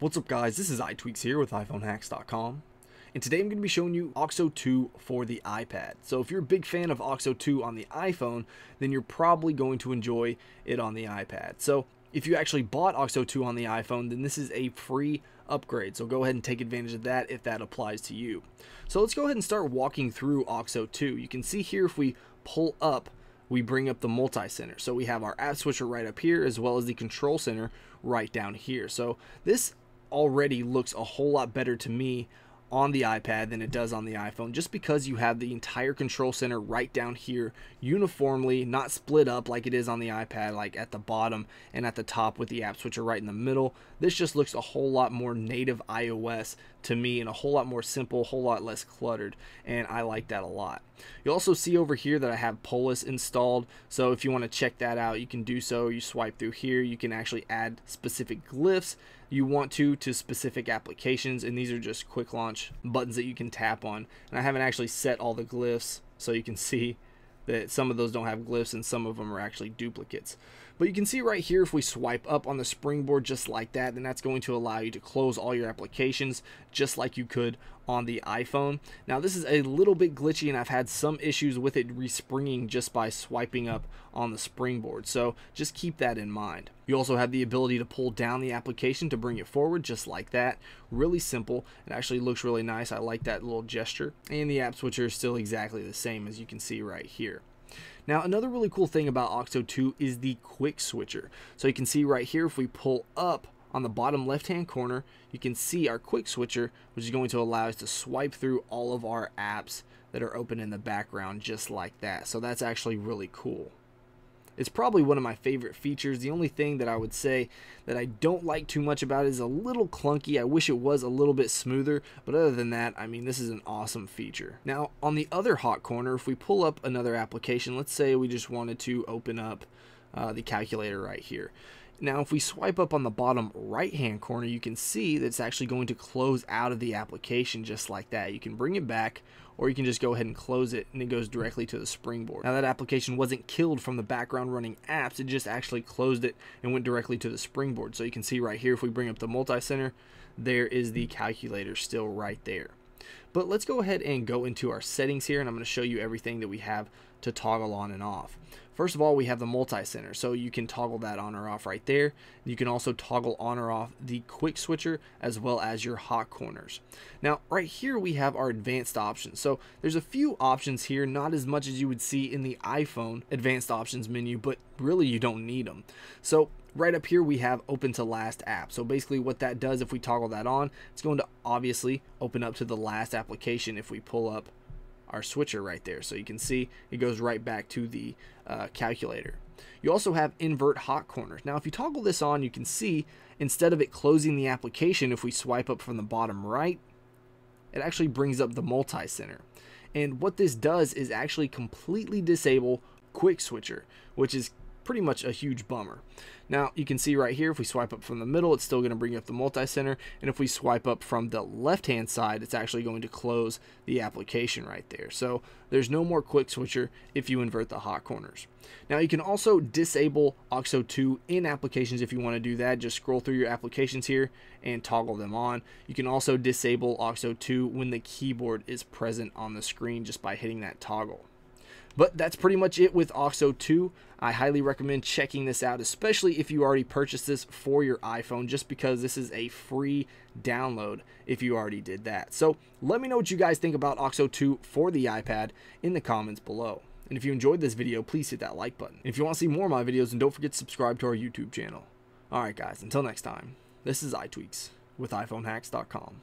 What's up guys, this is iTweaks here with iPhoneHacks.com, and today I'm going to be showing you Auxo 2 for the iPad. So if you're a big fan of Auxo 2 on the iPhone, then you're probably going to enjoy it on the iPad. So if you actually bought Auxo 2 on the iPhone, then this is a free upgrade, so go ahead and take advantage of that if that applies to you. So let's go ahead and start walking through Auxo 2. You can see here if we pull up, we bring up the multi-center. So we have our app switcher right up here as well as the control center right down here. So this already looks a whole lot better to me on the iPad than it does on the iPhone, just because you have the entire control center right down here uniformly, not split up like it is on the iPad, like at the bottom and at the top with the app switcher right in the middle. This just looks a whole lot more native iOS to me and a whole lot more simple, a whole lot less cluttered, and I like that a lot. You'll also see over here that I have Polis installed, so if you want to check that out, you can do so. You swipe through here, you can actually add specific glyphs you want to specific applications, and these are just quick launch buttons that you can tap on. And I haven't actually set all the glyphs, so you can see that some of those don't have glyphs and some of them are actually duplicates. But you can see right here, if we swipe up on the springboard just like that, then that's going to allow you to close all your applications just like you could on the iPhone. Now this is a little bit glitchy, and I've had some issues with it respringing just by swiping up on the springboard, so just keep that in mind. You also have the ability to pull down the application to bring it forward just like that. Really simple. It actually looks really nice. I like that little gesture. And the app switcher is still exactly the same, as you can see right here. Now another really cool thing about Auxo 2 is the quick switcher. So you can see right here, if we pull up on the bottom left hand corner, you can see our quick switcher, which is going to allow us to swipe through all of our apps that are open in the background just like that. So that's actually really cool. It's probably one of my favorite features. The only thing that I would say that I don't like too much about it is a little clunky. I wish it was a little bit smoother, but other than that, I mean, this is an awesome feature. Now, on the other hot corner, if we pull up another application, let's say we just wanted to open up the calculator right here. Now, if we swipe up on the bottom right-hand corner, you can see that it's actually going to close out of the application just like that. You can bring it back, or you can just go ahead and close it, and it goes directly to the springboard. Now, that application wasn't killed from the background running apps. It just actually closed it and went directly to the springboard. So you can see right here, if we bring up the multi-center, there is the calculator still right there. But let's go ahead and go into our settings here, and I'm going to show you everything that we have to toggle on and off. First of all, we have the multi-center, so you can toggle that on or off right there. You can also toggle on or off the quick switcher as well as your hot corners. Now right here we have our advanced options. So there's a few options here, not as much as you would see in the iPhone advanced options menu, but really you don't need them. So right up here we have open to last app. So basically what that does, if we toggle that on, it's going to obviously open up to the last application if we pull up our switcher right there. So you can see it goes right back to the calculator. You also have invert hot corners. Now if you toggle this on, you can see instead of it closing the application, if we swipe up from the bottom right, it actually brings up the multi-center. And what this does is actually completely disable quick switcher, which is pretty much a huge bummer. Now you can see right here, if we swipe up from the middle, it's still going to bring up the multi-center, and if we swipe up from the left hand side, it's actually going to close the application right there. So there's no more quick switcher if you invert the hot corners. Now you can also disable Auxo 2 in applications if you want to do that. Just scroll through your applications here and toggle them on. You can also disable Auxo 2 when the keyboard is present on the screen just by hitting that toggle. But that's pretty much it with Auxo 2. I highly recommend checking this out, especially if you already purchased this for your iPhone, just because this is a free download if you already did that. So let me know what you guys think about Auxo 2 for the iPad in the comments below. And if you enjoyed this video, please hit that like button. And if you want to see more of my videos, then don't forget to subscribe to our YouTube channel. Alright guys, until next time, this is iTweaks with iPhoneHacks.com.